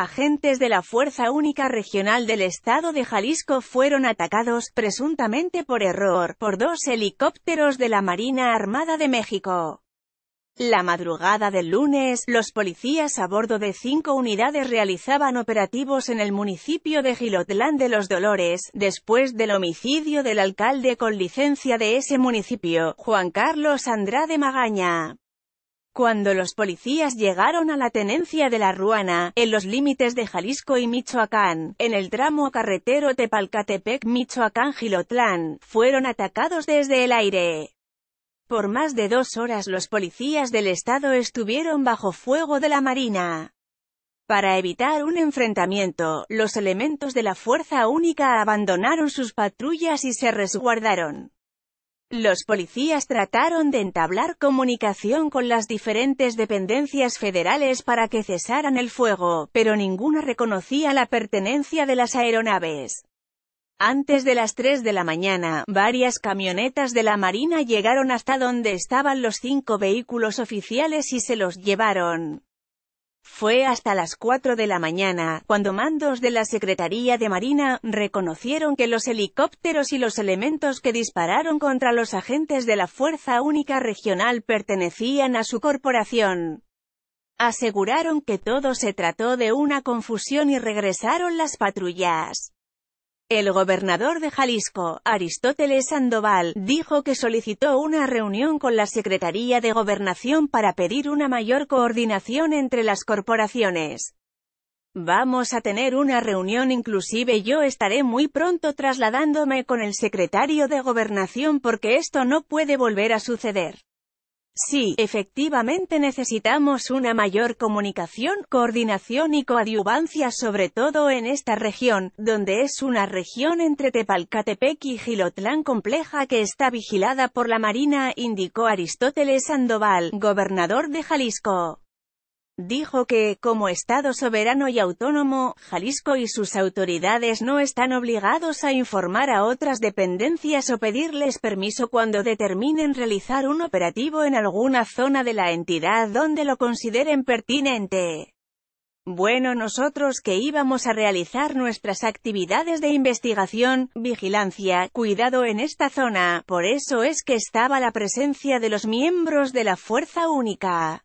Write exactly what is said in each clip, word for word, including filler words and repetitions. Agentes de la Fuerza Única Regional del Estado de Jalisco fueron atacados, presuntamente por error, por dos helicópteros de la Marina Armada de México. La madrugada del lunes, los policías a bordo de cinco unidades realizaban operativos en el municipio de Jilotlán de los Dolores, después del homicidio del alcalde con licencia de ese municipio, Juan Carlos Andrade Magaña. Cuando los policías llegaron a la tenencia de la Ruana, en los límites de Jalisco y Michoacán, en el tramo carretero Tepalcatepec-Michoacán-Jilotlán, fueron atacados desde el aire. Por más de dos horas los policías del estado estuvieron bajo fuego de la Marina. Para evitar un enfrentamiento, los elementos de la Fuerza Única abandonaron sus patrullas y se resguardaron. Los policías trataron de entablar comunicación con las diferentes dependencias federales para que cesaran el fuego, pero ninguna reconocía la pertenencia de las aeronaves. Antes de las tres de la mañana, varias camionetas de la Marina llegaron hasta donde estaban los cinco vehículos oficiales y se los llevaron. Fue hasta las cuatro de la mañana, cuando mandos de la Secretaría de Marina reconocieron que los helicópteros y los elementos que dispararon contra los agentes de la Fuerza Única Regional pertenecían a su corporación. Aseguraron que todo se trató de una confusión y regresaron las patrullas. El gobernador de Jalisco, Aristóteles Sandoval, dijo que solicitó una reunión con la Secretaría de Gobernación para pedir una mayor coordinación entre las corporaciones. Vamos a tener una reunión, inclusive yo estaré muy pronto trasladándome con el secretario de Gobernación porque esto no puede volver a suceder. Sí, efectivamente necesitamos una mayor comunicación, coordinación y coadyuvancia sobre todo en esta región, donde es una región entre Tepalcatepec y Jilotlán compleja que está vigilada por la Marina, indicó Aristóteles Sandoval, gobernador de Jalisco. Dijo que, como Estado soberano y autónomo, Jalisco y sus autoridades no están obligados a informar a otras dependencias o pedirles permiso cuando determinen realizar un operativo en alguna zona de la entidad donde lo consideren pertinente. Bueno, nosotros que íbamos a realizar nuestras actividades de investigación, vigilancia, cuidado en esta zona, por eso es que estaba la presencia de los miembros de la Fuerza Única.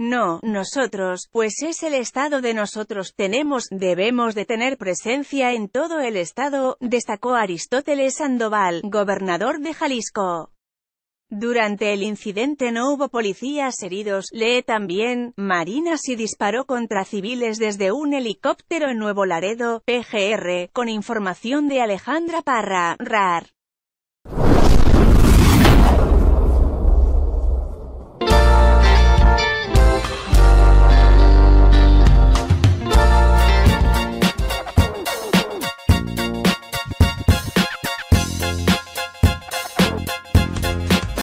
No, nosotros, pues es el estado de nosotros, tenemos, debemos de tener presencia en todo el estado, destacó Aristóteles Sandoval, gobernador de Jalisco. Durante el incidente no hubo policías heridos, lee también, Marina sí disparó contra civiles desde un helicóptero en Nuevo Laredo, P G R, con información de Alejandra Parra, R A R.